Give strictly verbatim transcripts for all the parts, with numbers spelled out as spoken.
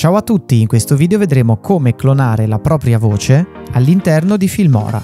Ciao a tutti, in questo video vedremo come clonare la propria voce all'interno di Filmora.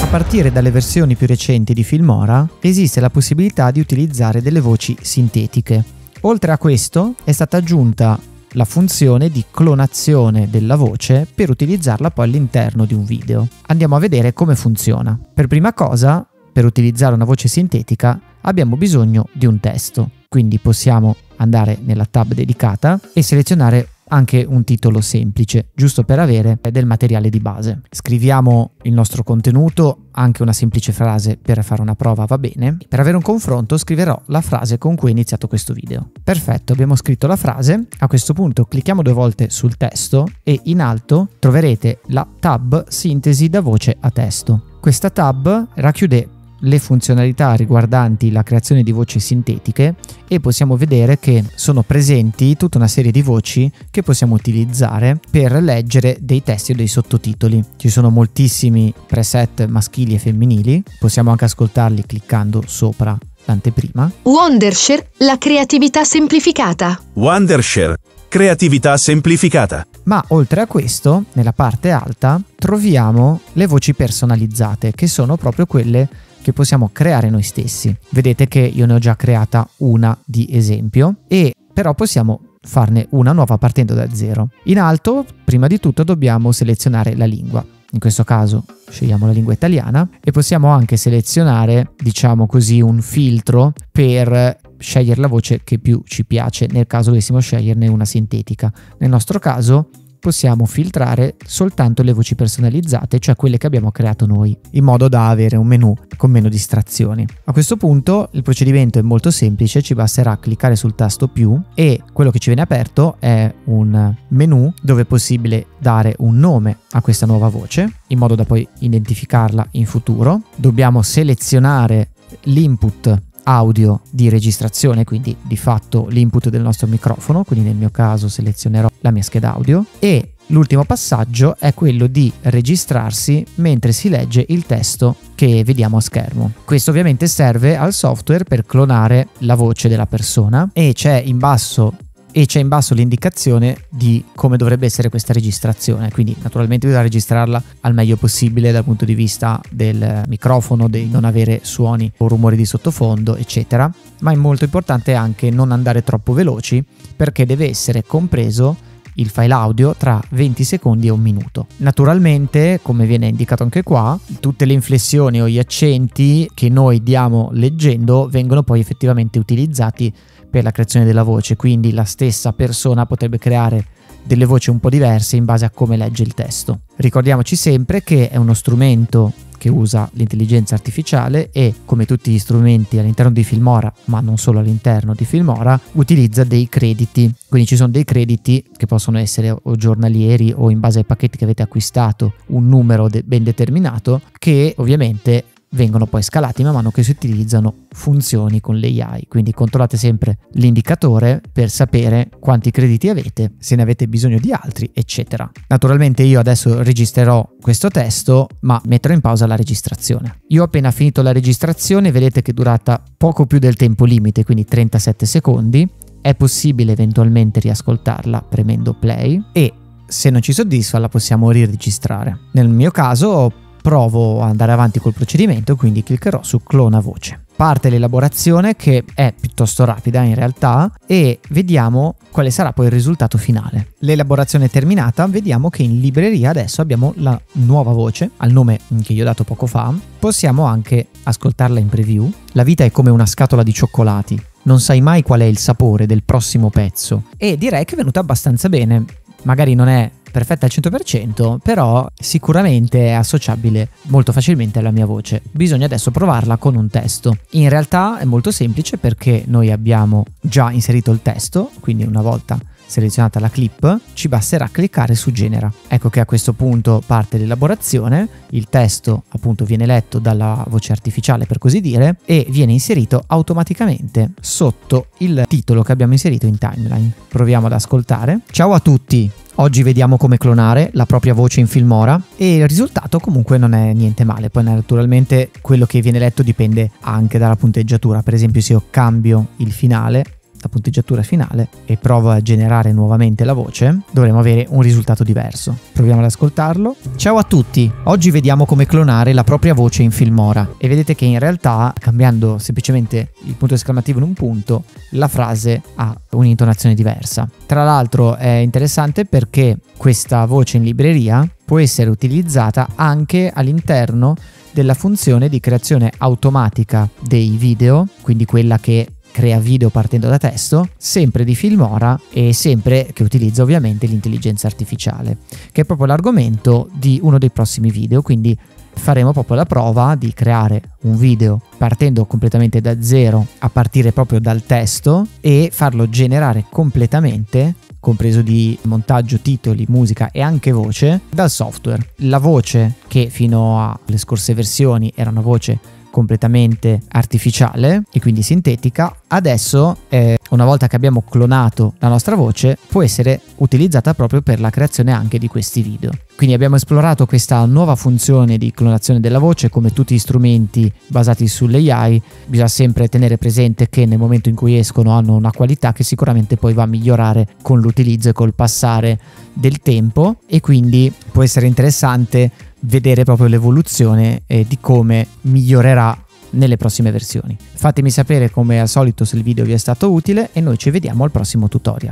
A partire dalle versioni più recenti di Filmora esiste la possibilità di utilizzare delle voci sintetiche. Oltre a questo è stata aggiunta la funzione di clonazione della voce per utilizzarla poi all'interno di un video. Andiamo a vedere come funziona. Per prima cosa, per utilizzare una voce sintetica abbiamo bisogno di un testo, quindi possiamo andare nella tab dedicata e selezionare anche un titolo semplice, giusto per avere del materiale di base. Scriviamo il nostro contenuto, anche una semplice frase per fare una prova va bene. Per avere un confronto scriverò la frase con cui è iniziato questo video. Perfetto, abbiamo scritto la frase. A questo punto clicchiamo due volte sul testo e in alto troverete la tab Sintesi da voce a testo. Questa tab racchiude le funzionalità riguardanti la creazione di voci sintetiche e possiamo vedere che sono presenti tutta una serie di voci che possiamo utilizzare per leggere dei testi o dei sottotitoli. Ci sono moltissimi preset maschili e femminili, possiamo anche ascoltarli cliccando sopra l'anteprima. Wondershare, la creatività semplificata. Wondershare, creatività semplificata. Ma oltre a questo, nella parte alta troviamo le voci personalizzate, che sono proprio quelle che possiamo creare noi stessi. Vedete che io ne ho già creata una di esempio, e però possiamo farne una nuova partendo da zero. In alto, prima di tutto, dobbiamo selezionare la lingua. In questo caso scegliamo la lingua italiana e possiamo anche selezionare, diciamo così, un filtro per scegliere la voce che più ci piace, nel caso dovessimo sceglierne una sintetica. Nel nostro caso possiamo filtrare soltanto le voci personalizzate, cioè quelle che abbiamo creato noi, in modo da avere un menu con meno distrazioni. A questo punto il procedimento è molto semplice, ci basterà cliccare sul tasto più e quello che ci viene aperto è un menu dove è possibile dare un nome a questa nuova voce, in modo da poi identificarla in futuro. Dobbiamo selezionare l'input audio di registrazione, quindi di fatto l'input del nostro microfono, quindi nel mio caso selezionerò la mia scheda audio, e l'ultimo passaggio è quello di registrarsi mentre si legge il testo che vediamo a schermo. Questo ovviamente serve al software per clonare la voce della persona e c'è in basso e c'è in basso l'indicazione di come dovrebbe essere questa registrazione, quindi naturalmente bisogna registrarla al meglio possibile dal punto di vista del microfono, di non avere suoni o rumori di sottofondo eccetera, ma è molto importante anche non andare troppo veloci perché deve essere compreso il file audio tra venti secondi e un minuto. Naturalmente, come viene indicato anche qua, tutte le inflessioni o gli accenti che noi diamo leggendo vengono poi effettivamente utilizzati per la creazione della voce, quindi la stessa persona potrebbe creare delle voci un po' diverse in base a come legge il testo. Ricordiamoci sempre che è uno strumento che usa l'intelligenza artificiale e, come tutti gli strumenti all'interno di Filmora, ma non solo all'interno di Filmora, utilizza dei crediti. Quindi ci sono dei crediti che possono essere o giornalieri o in base ai pacchetti che avete acquistato, un numero de- ben determinato, che ovviamente vengono poi scalati man mano che si utilizzano funzioni con l'A I, quindi controllate sempre l'indicatore per sapere quanti crediti avete, se ne avete bisogno di altri eccetera. Naturalmente io adesso registrerò questo testo, ma metterò in pausa la registrazione. Io ho appena finito la registrazione, vedete che è durata poco più del tempo limite, quindi trentasette secondi. È possibile eventualmente riascoltarla premendo play e se non ci soddisfa la possiamo riregistrare. Nel mio caso ho provo ad andare avanti col procedimento, quindi cliccherò su clona voce. Parte l'elaborazione, che è piuttosto rapida in realtà, e vediamo quale sarà poi il risultato finale. L'elaborazione è terminata, vediamo che in libreria adesso abbiamo la nuova voce, al nome che io ho dato poco fa. Possiamo anche ascoltarla in preview. La vita è come una scatola di cioccolati, non sai mai qual è il sapore del prossimo pezzo. E direi che è venuta abbastanza bene, magari non è perfetta al cento per cento, però sicuramente è associabile molto facilmente alla mia voce. Bisogna adesso provarla con un testo. In realtà è molto semplice perché noi abbiamo già inserito il testo, quindi una volta selezionata la clip ci basterà cliccare su genera. Ecco che a questo punto parte l'elaborazione, il testo appunto viene letto dalla voce artificiale per così dire e viene inserito automaticamente sotto il titolo che abbiamo inserito in timeline. Proviamo ad ascoltare. Ciao a tutti, Oggi vediamo come clonare la propria voce in Filmora e il risultato comunque non è niente male. Poi naturalmente quello che viene letto dipende anche dalla punteggiatura. Per esempio, se io cambio il finale, la punteggiatura finale, e provo a generare nuovamente la voce, dovremo avere un risultato diverso. Proviamo ad ascoltarlo. Ciao a tutti, oggi vediamo come clonare la propria voce in Filmora, e vedete che in realtà, cambiando semplicemente il punto esclamativo in un punto, la frase ha un'intonazione diversa. Tra l'altro è interessante perché questa voce in libreria può essere utilizzata anche all'interno della funzione di creazione automatica dei video, quindi quella che crea video partendo da testo, sempre di Filmora e sempre che utilizza ovviamente l'intelligenza artificiale, che è proprio l'argomento di uno dei prossimi video. Quindi faremo proprio la prova di creare un video partendo completamente da zero, a partire proprio dal testo, e farlo generare completamente, compreso di montaggio, titoli, musica e anche voce, dal software. La voce, che fino alle scorse versioni era una voce completamente artificiale e quindi sintetica, adesso eh, una volta che abbiamo clonato la nostra voce, può essere utilizzata proprio per la creazione anche di questi video. Quindi abbiamo esplorato questa nuova funzione di clonazione della voce. Come tutti gli strumenti basati sull'A I, bisogna sempre tenere presente che nel momento in cui escono hanno una qualità che sicuramente poi va a migliorare con l'utilizzo e col passare del tempo, e quindi può essere interessante vedere proprio l'evoluzione eh, di come migliorerà nelle prossime versioni. Fatemi sapere come al solito se il video vi è stato utile e noi ci vediamo al prossimo tutorial.